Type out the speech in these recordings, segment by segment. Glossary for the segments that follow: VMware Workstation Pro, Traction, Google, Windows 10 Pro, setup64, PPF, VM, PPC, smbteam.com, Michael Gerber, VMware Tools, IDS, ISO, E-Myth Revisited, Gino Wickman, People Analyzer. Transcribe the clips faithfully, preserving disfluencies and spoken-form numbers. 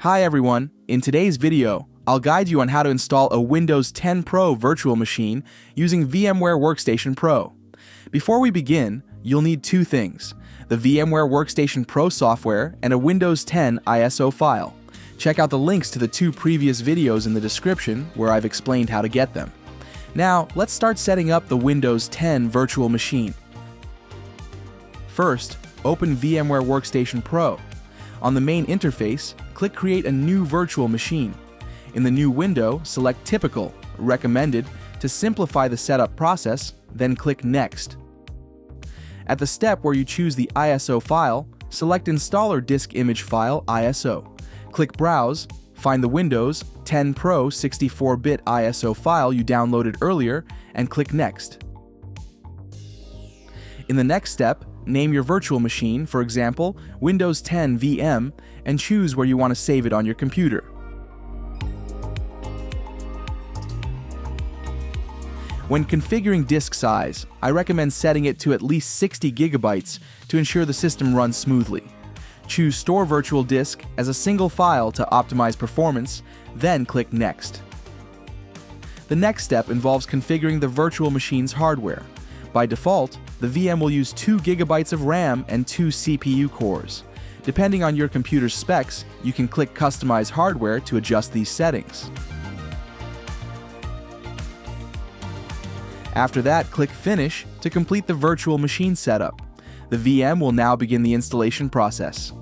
Hi everyone, in today's video, I'll guide you on how to install a Windows ten Pro virtual machine using VMware Workstation Pro. Before we begin, you'll need two things, the VMware Workstation Pro software and a Windows ten I S O file. Check out the links to the two previous videos in the description where I've explained how to get them. Now, let's start setting up the Windows ten virtual machine. First, open VMware Workstation Pro. On the main interface, click Create a new virtual machine. In the new window, select Typical, Recommended, to simplify the setup process, then click Next. At the step where you choose the I S O file, select Installer Disk Image File I S O. Click Browse, find the Windows ten Pro sixty-four bit I S O file you downloaded earlier, and click Next. In the next step, name your virtual machine, for example, Windows ten V M, and choose where you want to save it on your computer. When configuring disk size, I recommend setting it to at least sixty gigabytes to ensure the system runs smoothly. Choose Store Virtual Disk as a single file to optimize performance, then click Next. The next step involves configuring the virtual machine's hardware. By default, the V M will use two gigabytes of RAM and two C P U cores. Depending on your computer's specs, you can click Customize Hardware to adjust these settings. After that, click Finish to complete the virtual machine setup. The V M will now begin the installation process.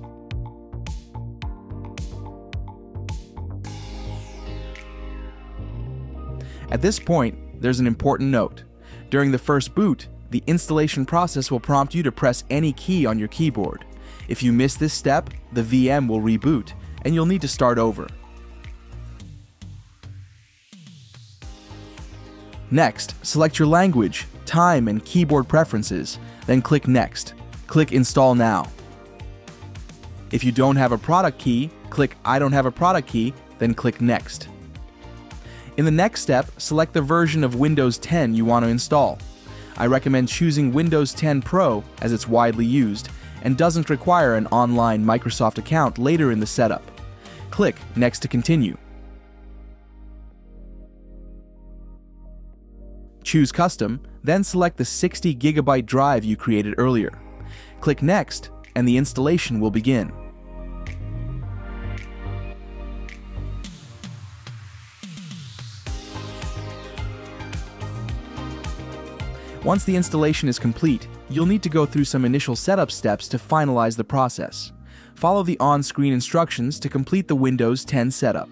At this point, there's an important note. During the first boot, the installation process will prompt you to press any key on your keyboard. If you miss this step, the V M will reboot, and you'll need to start over. Next, select your language, time, and keyboard preferences, then click Next. Click Install Now. If you don't have a product key, click I don't have a product key, then click Next. In the next step, select the version of Windows ten you want to install. I recommend choosing Windows ten Pro as it's widely used and doesn't require an online Microsoft account later in the setup. Click Next to continue. Choose Custom, then select the sixty gigabyte drive you created earlier. Click Next and the installation will begin. Once the installation is complete, you'll need to go through some initial setup steps to finalize the process. Follow the on-screen instructions to complete the Windows ten setup.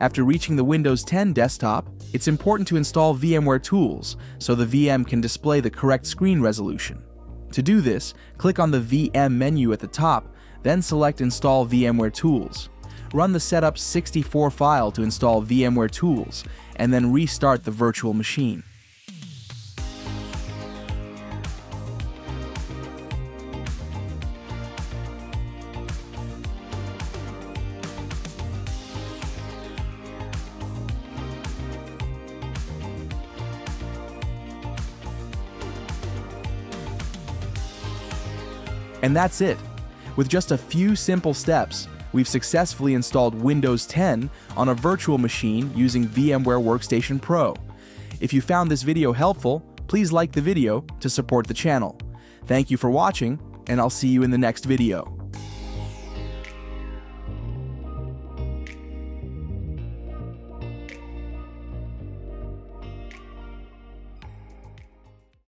After reaching the Windows ten desktop, it's important to install VMware Tools so the V M can display the correct screen resolution. To do this, click on the V M menu at the top, then select Install VMware Tools. Run the setup sixty-four file to install VMware Tools, and then restart the virtual machine. And that's it. With just a few simple steps, we've successfully installed Windows ten on a virtual machine using VMware Workstation Pro. If you found this video helpful, please like the video to support the channel. Thank you for watching, and I'll see you in the next video.